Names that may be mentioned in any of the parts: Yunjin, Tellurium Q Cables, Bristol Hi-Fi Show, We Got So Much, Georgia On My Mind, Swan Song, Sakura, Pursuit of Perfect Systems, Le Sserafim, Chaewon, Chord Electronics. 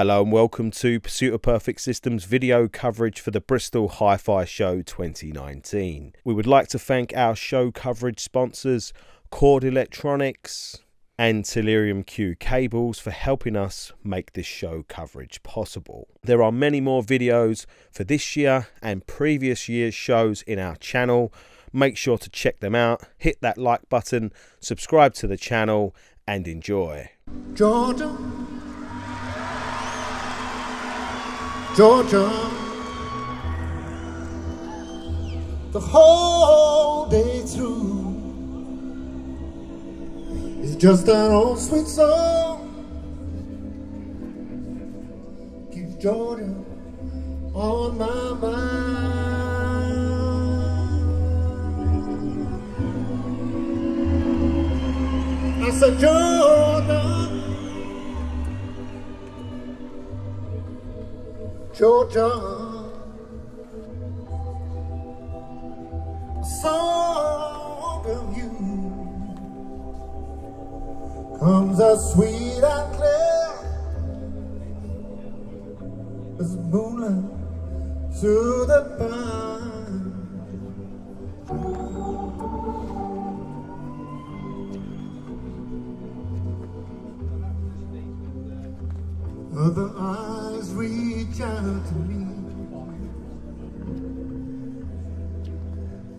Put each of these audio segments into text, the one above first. Hello and welcome to Pursuit of Perfect Systems video coverage for the Bristol Hi-Fi Show 2019. We would like to thank our show coverage sponsors, Chord Electronics and Tellurium Q Cables, for helping us make this show coverage possible. There are many more videos for this year and previous year's shows in our channel. Make sure to check them out, hit that like button, subscribe to the channel and enjoy. Georgia, the whole day through is just an old sweet song. Keeps Georgia on my mind. I said, Georgia, Georgia, a song of you comes as sweet and clear as moonlight through the pine. Other eyes reach out to me,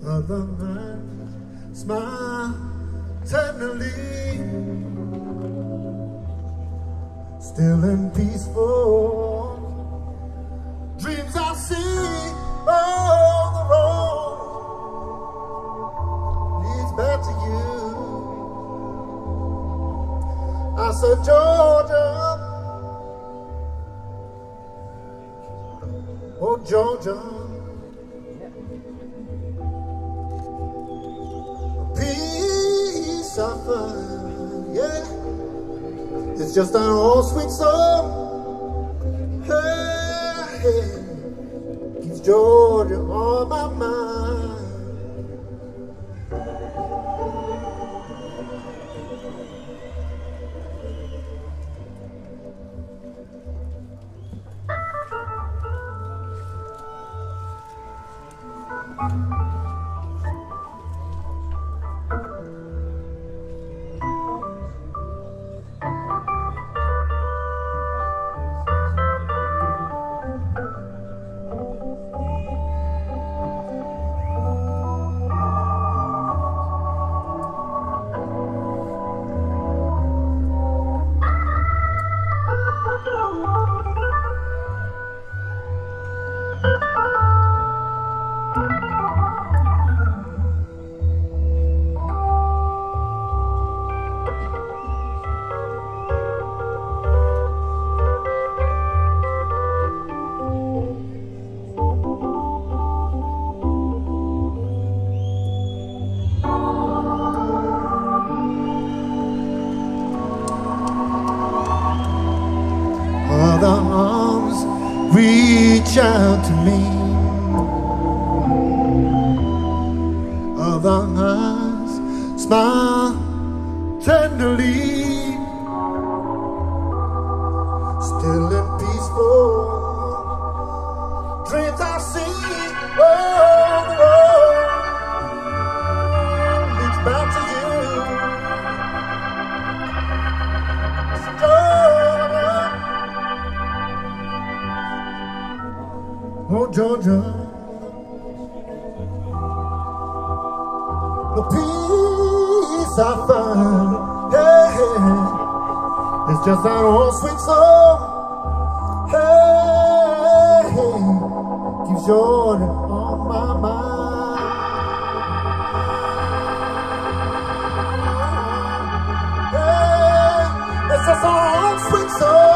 other minds smile tenderly. Still and peaceful dreams I see on the road leads back to you. I said, Georgia, oh Georgia, peace I find, yeah, it's just an old sweet song, hey, hey, keeps Georgia on my mind. Reach out to me, other eyes smile tenderly, still and peaceful dreams I see on the road leads back to you. Oh Georgia, the peace I find, hey, hey, it's just an old sweet song, hey, hey, keeps Georgia on my mind, hey, it's just an old sweet song.